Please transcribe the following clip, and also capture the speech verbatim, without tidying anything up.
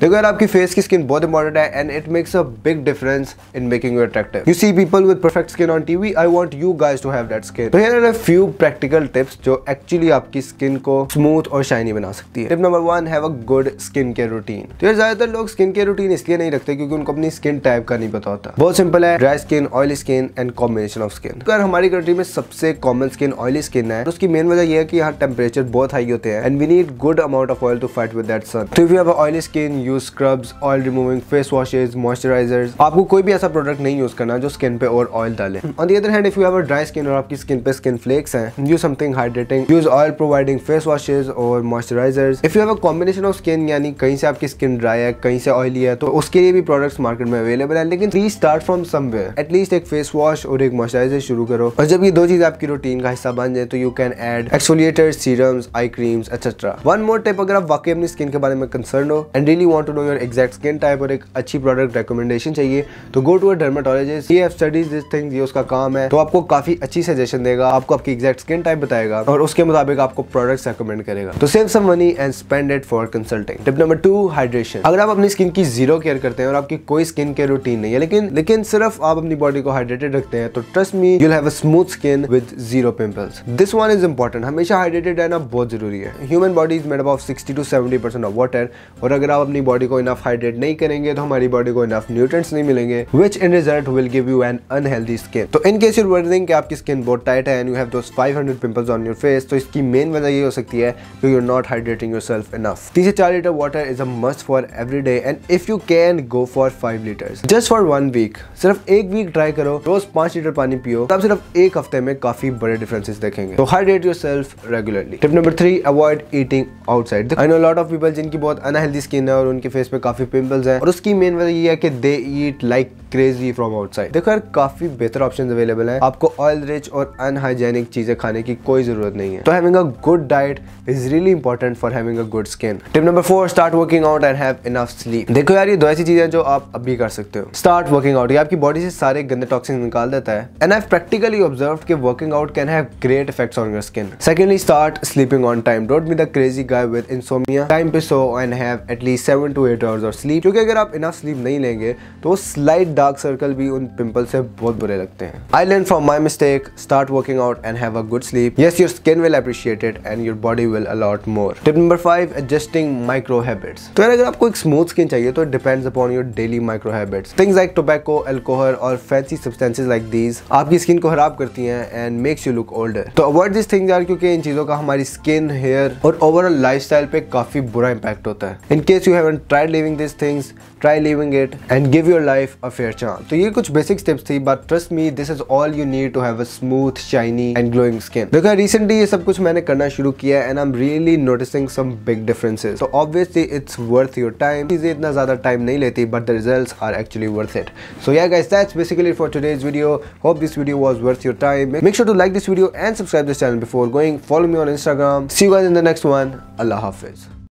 देखो यार, आपकी फेस की स्किन बहुत इंपॉर्टेंट है and it makes a big difference in making you attractive. You see people with perfect skin on TV, I want you guys to have that skin. तो here are a few practical tips जो actually आपकी skin को smooth और shiny बना सकती है। Tip number one, have a good skin care routine. तो यार ज्यादातर लोग स्किन केयर रूटीन इसलिए नहीं रखते क्योंकि उनको अपनी स्किन टाइप का नहीं पता होता। बहुत सिंपल है, dry skin, oily skin and combination of skin. अगर हमारी कंट्री में सबसे कॉमन स्किन ऑयली स्किन है तो उसकी मेन वजह यह है कि यहाँ टेम्परेचर बहुत हाई होते हैं and we need good amount of oil to fight with that sun. तो if you have oily skin, use scrubs, oil removing face washes, moisturisers. आपको कोई भी ऐसा प्रोडक्ट नहीं यूज करना जो स्किन पे और ऑयल डाले। On the other hand, if you have a dry skin और आपकी स्किन पे स्किन फ्लेक्स हैं, use something hydrating, use oil providing face washes और moisturisers. If you have a combination of skin, यानी कहीं से आपकी स्किन ड्राई है कहीं से ऑयली है, तो उसके लिए भी प्रोडक्ट्स मार्केट में अवेलेबल है, लेकिन please start from somewhere. At least एक फेस वॉश और एक मॉइस्चराइजर शुरू करो और जब ये दो चीज आपकी रूटीन का हिस्सा बन जाए तो you can add exfoliators, serums, eye creams etcetera. One more tip, अगर आप वाकई अपनी स्किन के बारे में कंसर्न हो and really want to know your exact skin type और एक अच्छी प्रोडक्ट रिकमेंडेशन चाहिए तो गो टू अ डर्मेटोलॉजिस्ट। ये हैव स्टडीज दिस थिंग्स, ये उसका काम है, तो आपको काफी अच्छी सजेशन देगा, आपको आपकी एग्जैक्ट स्किन टाइप बताएगा और उसके मुताबिक आपको प्रोडक्ट्स रिकमेंड करेगा। तो save some money and spend it for consulting. Tip number two, hydration. अगर आप अपनी स्किन की जीरो केयर करते हैं और आपकी कोई स्किन केयर रूटीन नहीं है लेकिन लेकिन सिर्फ आप अपनी बॉडी को हाइड्रेटेड रखते हैं तो trust me, you will have a smooth skin with zero pimples. This one is important, हमेशा हाइड्रेटेड रहना बहुत जरूरी है। Human body is made up of sixty two seventy percent of water और अगर आप अपनी बॉडी को इनफ हाइड्रेट नहीं करेंगे तो हमारी बॉडी को इनफ न्यूट्रिएंट्स नहीं मिलेंगे, which in result will give you an unhealthy skin. तो in case you are worried कि आपकी स्किन बहुत टाइट है and you have those five hundred pimples on your face, तो इसकी मेन वजह ये हो सकती है कि you are not hydrating yourself enough. Three से चार litre water is a must for every day and if you can go for five litres just for one week. सिर्फ एक वीक ट्राई करो, रोज पांच लीटर पानी पियो, तब सिर्फ एक हफ्ते में काफी बड़े डिफरेंसेस देखेंगे। तो hydrate yourself regularly. Tip number three, avoid eating outside. I know lot of people जिनकी बहुत अनहेल्दी स्किन है और उनके फेस पे काफी पिंपल्स हैं और उसकी मेन वजह ये है कि they eat like crazy from outside. देखो यार, काफी बेहतर ऑप्शंस अवेलेबल हैं, आपको ऑयल रिच और अनहाइजेनिक चीजें खाने की कोई जरूरत नहीं है। तो having a good diet is really important for having a good skin. Tip number four, start working out and have enough sleep. देखो यार, ये दो ऐसी चीजें जो आप अभी कर सकते हो। स्टार्ट वर्किंग आउट, ये आपकी बॉडी से सारे गंदे टॉक्सिन निकाल देता है and I have practically observed कि working out can have great effects on your skin. Secondly, start sleeping on time. Don't be the crazy guy with insomnia, time पे सो and have at least seven to eight hours of sleep, क्योंकि अगर आप enough sleep नहीं लेंगे तो slight dark circle भी उन पिंपल से बहुत बुरे लगते हैं। I learn from my mistake, start working out and have a good sleep. Yes, your skin will appreciate it and your body will a lot more. Tip number five, adjusting micro habits. तो यार, अगर आपको एक smooth skin चाहिए तो it depends upon your daily micro habits. Things like tobacco, alcohol और fancy substances like these आपकी skin को खराब करती हैं and makes you look older. तो अवॉइड दिस थिंग्स यार, क्योंकि इन चीजों का हमारी स्किन, हेयर और ओवरऑल लाइफस्टाइल पे काफी बुरा इंपैक्ट होता है। In case you haven't tried living this things, try living it and give your life a fair chance. तो ये कुछ बेसिक स्टेप्स थी, but trust me, this is all you need to have a smooth, shiny and glowing skin. देखो recently ये सब कुछ मैंने करना शुरू किया and I am really noticing some big differences. तो obviously it's worth your time, चीजें इतना ज्यादा टाइम नहीं लेती but the results are actually worth it. So yeah guys, that's basically for today's video. Hope this video was worth your time. Make sure to like this video and subscribe this channel before going. Follow me on Instagram. See you guys in the next one. अल्लाह हाफिज।